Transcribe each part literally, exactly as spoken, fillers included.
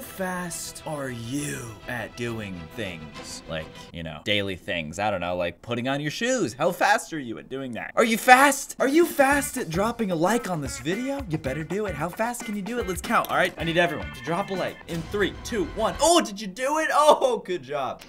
how fast are you at doing things? Like, you know, daily things. I don't know, like putting on your shoes. How fast are you at doing that? Are you fast? Are you fast at dropping a like on this video? You better do it. How fast can you do it? Let's count, all right? I need everyone to drop a like in three, two, one. Oh, did you do it? Oh, good job.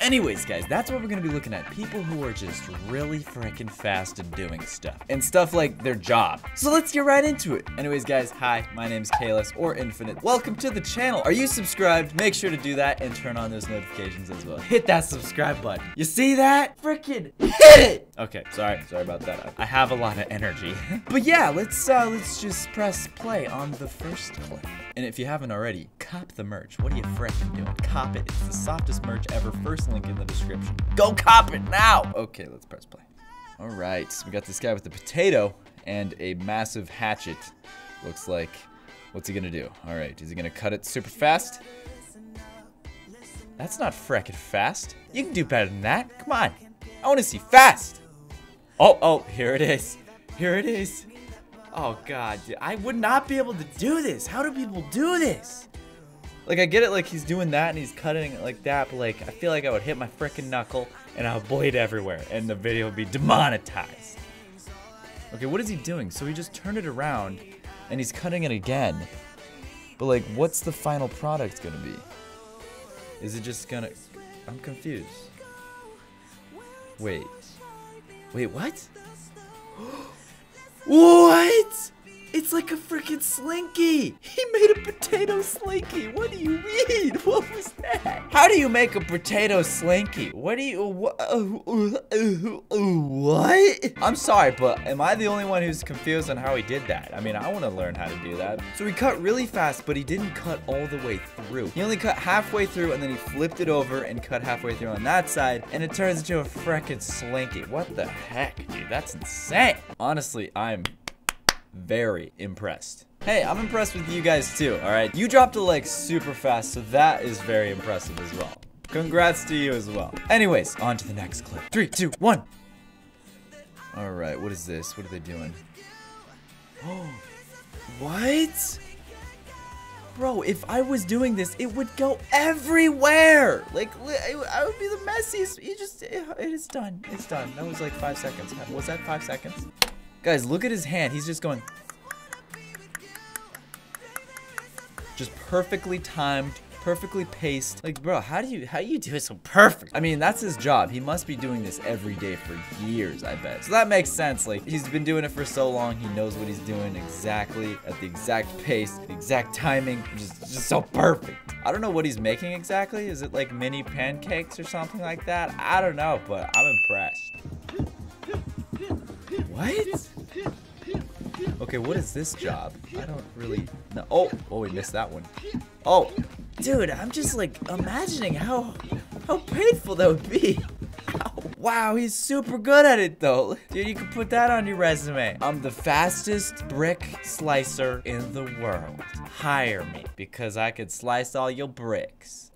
Anyways, guys, that's what we're gonna be looking at. People who are just really freaking fast at doing stuff. And stuff like their job. So let's get right into it. Anyways, guys, hi, my name's Kalis, or Infinite. Welcome to the channel. Are you subscribed? Make sure to do that and turn on those notifications as well. Hit that subscribe button. You see that? Freaking hit it! Okay, sorry, sorry about that. I have a lot of energy. But yeah, let's, uh, let's just press play on the first clip. And if you haven't already, cop the merch. What are you freaking doing? Cop it. It's the softest merch ever. First link in the description. Go cop it now! Okay, let's press play. All right, so we got this guy with the potato and a massive hatchet. Looks like, what's he gonna do? All right, is he gonna cut it super fast? That's not freaking fast. You can do better than that. Come on. I wanna see fast. Oh, oh, here it is. Here it is. Oh God, dude, I would not be able to do this. How do people do this? Like, I get it, like, he's doing that and he's cutting it like that, but, like, I feel like I would hit my frickin' knuckle and I would bleed everywhere, and the video would be demonetized. Okay, what is he doing? So he just turned it around, and he's cutting it again. But, like, what's the final product gonna be? Is it just gonna... I'm confused. Wait. Wait, what? What?! It's like a freaking slinky! He made a potato slinky! What do you mean? What was that? How do you make a potato slinky? What do you... Wh uh, uh, uh, uh, what? I'm sorry, but am I the only one who's confused on how he did that? I mean, I want to learn how to do that. So he cut really fast, but he didn't cut all the way through. He only cut halfway through, and then he flipped it over and cut halfway through on that side, and it turns into a freaking slinky. What the heck, dude? That's insane! Honestly, I'm... very impressed. Hey, I'm impressed with you guys too, alright? You dropped a like super fast, so that is very impressive as well. Congrats to you as well. Anyways, on to the next clip. Three, two, one. Alright, what is this? What are they doing? Oh, what? Bro, if I was doing this, it would go everywhere! Like, I would be the messiest. You just, it is done. It's done. That was like five seconds. Was that five seconds? Guys, look at his hand. He's just going. Just perfectly timed, perfectly paced. Like, bro, how do you how do you do it so perfect? I mean, that's his job. He must be doing this every day for years, I bet. So that makes sense. Like, he's been doing it for so long. He knows what he's doing exactly at the exact pace, the exact timing. Just, just so perfect. I don't know what he's making exactly. Is it like mini pancakes or something like that? I don't know, but I'm impressed. What? Okay, what is this job? I don't really know. Oh, oh, we missed that one. Oh, dude, I'm just like imagining how how painful that would be. Ow. Wow, he's super good at it though. Dude, you can put that on your resume. I'm the fastest brick slicer in the world. Hire me because I could slice all your bricks.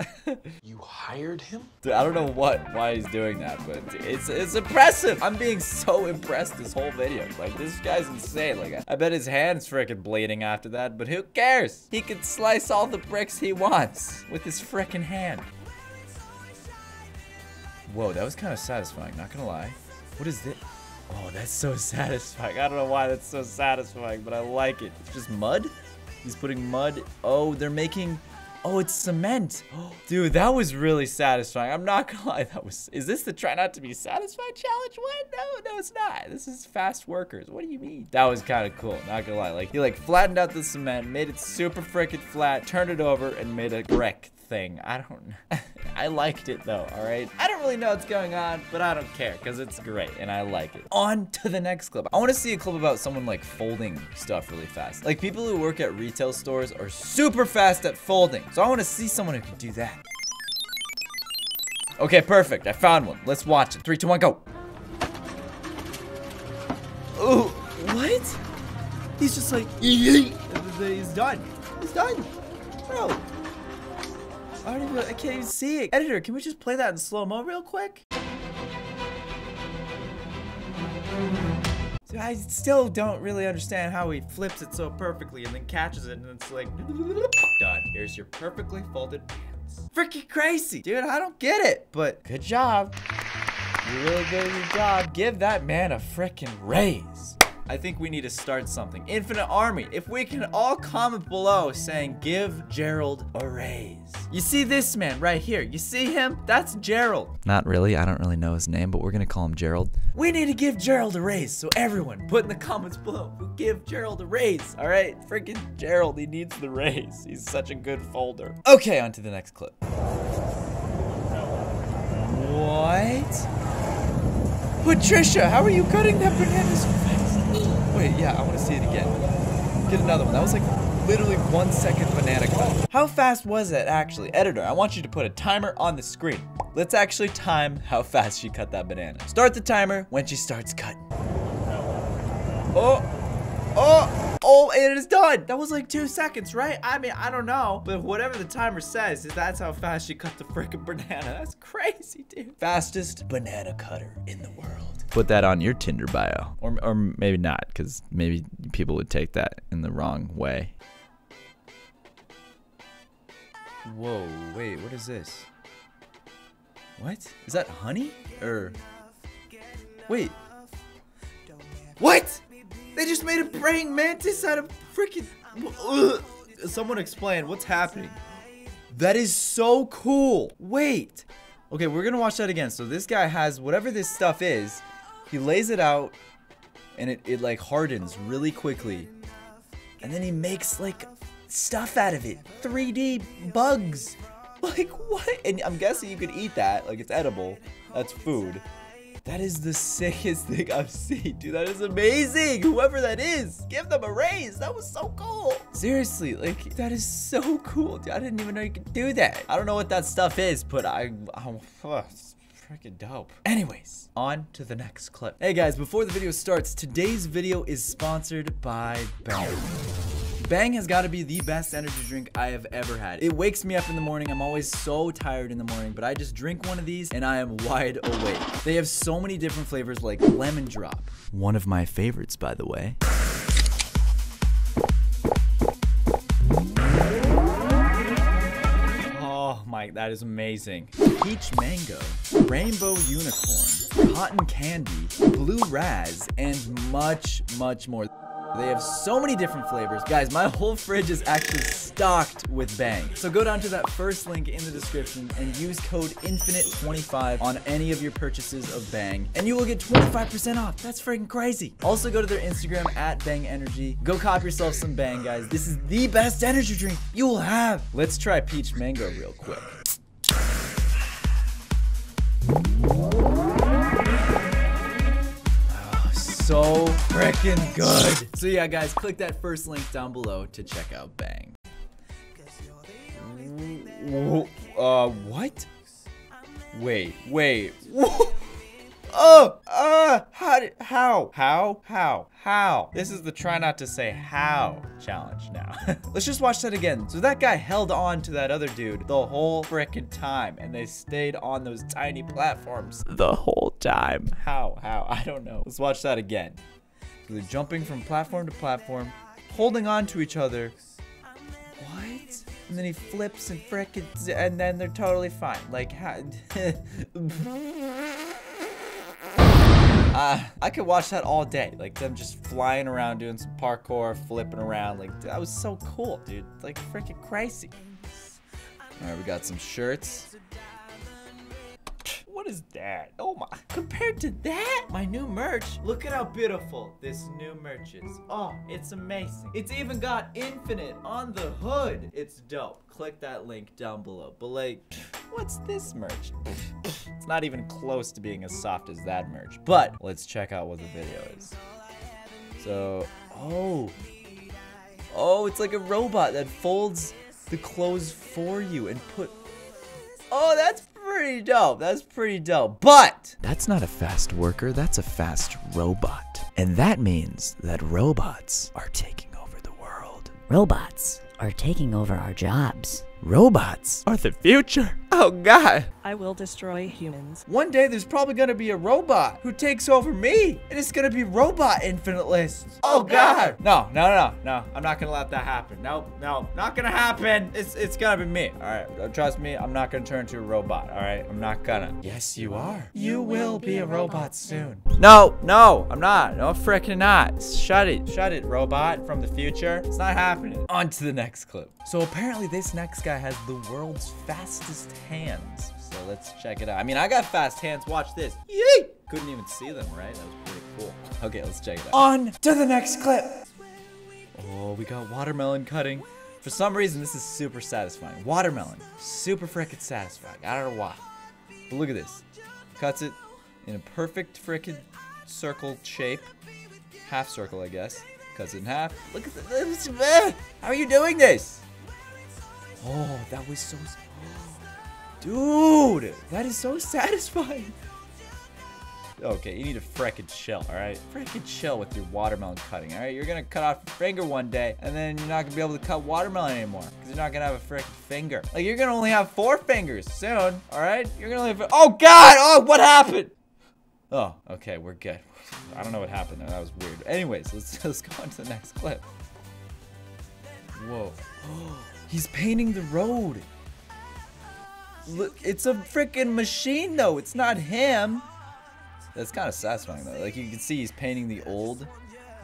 You hired him? Dude, I don't know what why he's doing that, but it's it's impressive. I'm being so impressed this whole video. Like, this guy's insane. Like, I bet his hand's freaking bleeding after that, but who cares? He can slice all the bricks he wants with his freaking hand. Whoa, that was kind of satisfying, not gonna lie. What is this? Oh, that's so satisfying. I don't know why that's so satisfying, but I like it. It's just mud? He's putting mud. Oh, they're making... Oh, it's cement. Oh, dude, that was really satisfying. I'm not gonna lie, that was... Is this the try not to be satisfied challenge? What? No, no, it's not. This is fast workers. What do you mean? That was kind of cool, not gonna lie. Like, he, like, flattened out the cement, made it super freaking flat, turned it over, and made a wreck thing. I don't know. I liked it though, all right? I don't really know what's going on, but I don't care because it's great and I like it. On to the next clip. I want to see a clip about someone like folding stuff really fast. Like, people who work at retail stores are super fast at folding. So I want to see someone who can do that. Okay, perfect. I found one. Let's watch it. Three, two, one, go. Oh, what? He's just like, he's done. He's done. Bro. I, don't even, I can't even see it. Editor, can we just play that in slow-mo real quick? So I still don't really understand how he flips it so perfectly and then catches it and it's like, done. Here's your perfectly folded pants. Freaking crazy. Dude, I don't get it, but good job. You're really good at your job. Give that man a freaking raise. I think we need to start something. Infinite Army, if we can all comment below saying, give Gerald a raise. You see this man right here? You see him? That's Gerald. Not really, I don't really know his name, but we're gonna call him Gerald. We need to give Gerald a raise, so everyone put in the comments below, give Gerald a raise, all right? Freaking Gerald, he needs the raise. He's such a good folder. Okay, on to the next clip. What? Patricia, how are you cutting that banana's Wait, yeah, I want to see it again. Get another one. That was like literally one second banana cut. How fast was it actually? Editor, I want you to put a timer on the screen. Let's actually time how fast she cut that banana. Start the timer when she starts cutting. Oh, oh, oh, and it is done. That was like two seconds, right? I mean, I don't know, but whatever the timer says, that's how fast she cut the freaking banana. That's crazy, dude. Fastest banana cutter in the world. Put that on your Tinder bio. Or, or maybe not, because maybe people would take that in the wrong way. Whoa, wait, what is this? What? Is that honey? Or... Wait. What? They just made a praying mantis out of freaking... Ugh. Someone explain, what's happening? That is so cool. Wait. Okay, we're gonna watch that again. So this guy has whatever this stuff is. He lays it out, and it, it like hardens really quickly. And then he makes like stuff out of it. three D bugs. Like what? And I'm guessing you could eat that. Like it's edible. That's food. That is the sickest thing I've seen. Dude, that is amazing. Whoever that is, give them a raise. That was so cool. Seriously, like that is so cool. Dude, I didn't even know you could do that. I don't know what that stuff is, but I... I'm, uh, freaking dope. Anyways, on to the next clip. Hey guys, before the video starts, today's video is sponsored by Bang. Bang has got to be the best energy drink I have ever had. It wakes me up in the morning. I'm always so tired in the morning, but I just drink one of these and I am wide awake. They have so many different flavors like lemon drop. One of my favorites, by the way. Oh my, that is amazing. Peach mango, rainbow unicorn, cotton candy, blue raz, and much, much more. They have so many different flavors. Guys, my whole fridge is actually stocked with Bang. So go down to that first link in the description and use code infinite twenty-five on any of your purchases of Bang, and you will get twenty-five percent off. That's freaking crazy. Also go to their Instagram at Bang Energy. Go cop yourself some Bang, guys. This is the best energy drink you will have. Let's try peach mango real quick. So freaking good. So yeah, guys, click that first link down below to check out Bang. Uh, what? Wait, wait. Whoa. Oh, uh, how, did, how, how, how, how? This is the try not to say how challenge now. Let's just watch that again. So that guy held on to that other dude the whole freaking time, and they stayed on those tiny platforms the whole time. How, how, I don't know. Let's watch that again. So they're jumping from platform to platform, holding on to each other. What? And then he flips and frickin', and then they're totally fine. Like, how? Uh, I could watch that all day, like them just flying around, doing some parkour, flipping around, like that was so cool, dude, like freaking crazy. All right, we got some shirts. What is that? Oh my, compared to that, my new merch. Look at how beautiful this new merch is. Oh, it's amazing. It's even got Infinite on the hood. It's dope. Click that link down below. But like, what's this merch? It's not even close to being as soft as that merch. But let's check out what the video is. So, oh. Oh, it's like a robot that folds the clothes for you and put... Oh, that's pretty dope. That's pretty dope. But that's not a fast worker. That's a fast robot. And that means that robots are taking over the world. Robots are taking over our jobs. Robots are the future. Oh God. I will destroy humans. One day there's probably gonna be a robot who takes over me, and it's gonna be robot infinite lists. Oh God. No, no, no, no. I'm not gonna let that happen. No, no, not gonna happen. It's it's gonna be me. All right, trust me. I'm not gonna turn into a robot. All right, I'm not gonna. Yes, you are. You will be a robot soon. No, no, I'm not. No, freaking not. Shut it. Shut it, robot from the future. It's not happening. On to the next clip. So apparently this next guy has the world's fastest hands. So let's check it out. I mean, I got fast hands. Watch this. Yay! Couldn't even see them, right? That was pretty cool. Okay, let's check it out. On to the next clip. Oh, we got watermelon cutting. For some reason, this is super satisfying. Watermelon. Super frickin' satisfying. I don't know why. But look at this. Cuts it in a perfect frickin' circle shape. Half circle, I guess. Cuts it in half. Look at this. How are you doing this? Oh, that was so... Dude, that is so satisfying. Okay, you need a freaking chill, all right? Freaking chill with your watermelon cutting, all right? You're gonna cut off your finger one day, and then you're not gonna be able to cut watermelon anymore, because you're not gonna have a freaking finger. Like, you're gonna only have four fingers soon, all right? You're gonna only have... Oh, God! Oh, what happened? Oh, okay, we're good. I don't know what happened there. That was weird. Anyways, let's, let's go on to the next clip. Whoa. He's painting the road. Look, it's a freaking machine though. It's not him. That's kind of satisfying though. Like you can see, he's painting the old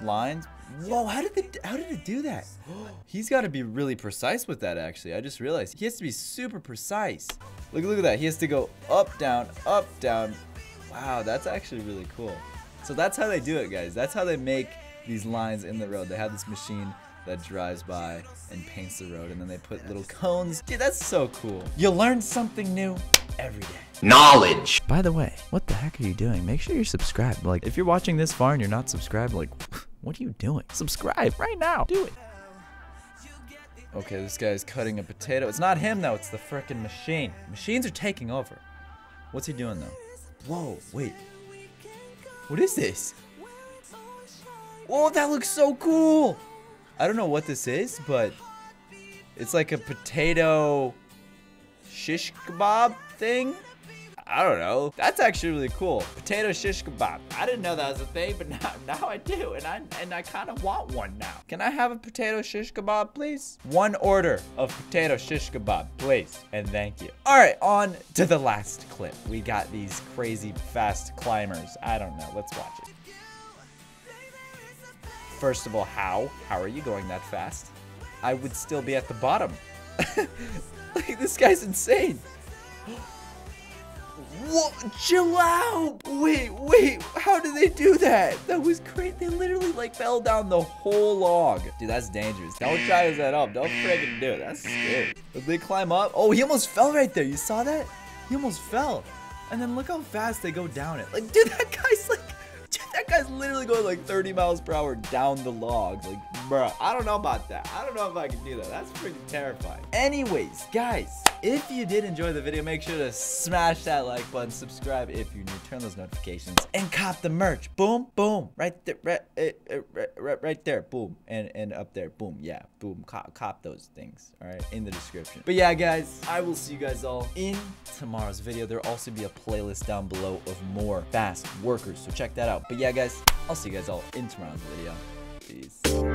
lines. Whoa! How did it? How did it do that? He's got to be really precise with that. Actually, I just realized he has to be super precise. Look! Look at that. He has to go up, down, up, down. Wow, that's actually really cool. So that's how they do it, guys. That's how they make these lines in the road. They have this machine that drives by and paints the road, and then they put little cones. Dude, that's so cool. You learn something new every day. Knowledge. By the way, what the heck are you doing? Make sure you're subscribed. Like, if you're watching this far and you're not subscribed, like, what are you doing? Subscribe right now. Do it. Okay, this guy's cutting a potato. It's not him, though. It's the frickin' machine. Machines are taking over. What's he doing, though? Whoa, wait. What is this? Whoa, that looks so cool. I don't know what this is, but it's like a potato shish kebab thing. I don't know. That's actually really cool. Potato shish kebab. I didn't know that was a thing, but now, now I do, and I and I kind of want one now. Can I have a potato shish kebab, please? One order of potato shish kebab, please, and thank you. All right, on to the last clip. We got these crazy fast climbers. I don't know. Let's watch it. First of all, how? How are you going that fast? I would still be at the bottom. Like, this guy's insane. Whoa, chill out. Wait, wait, how did they do that? That was crazy. They literally, like, fell down the whole log. Dude, that's dangerous. Don't try that up. Don't freaking do it. That's scary. Did they climb up? Oh, he almost fell right there. You saw that? He almost fell. And then look how fast they go down it. Like, dude, that guy's like... That guy's literally going like thirty miles per hour down the log. Like, bruh, I don't know about that. I don't know if I can do that. That's pretty terrifying. Anyways, guys, if you did enjoy the video, make sure to smash that like button, subscribe if you're new, turn those notifications, and cop the merch. Boom, boom, right there, right, right, right, right there, boom, and, and up there, boom, yeah, boom, cop, cop those things, all right, in the description. But yeah, guys, I will see you guys all in tomorrow's video. There'll also be a playlist down below of more fast workers, so check that out. But yeah, guys, I'll see you guys all in tomorrow's video. Peace.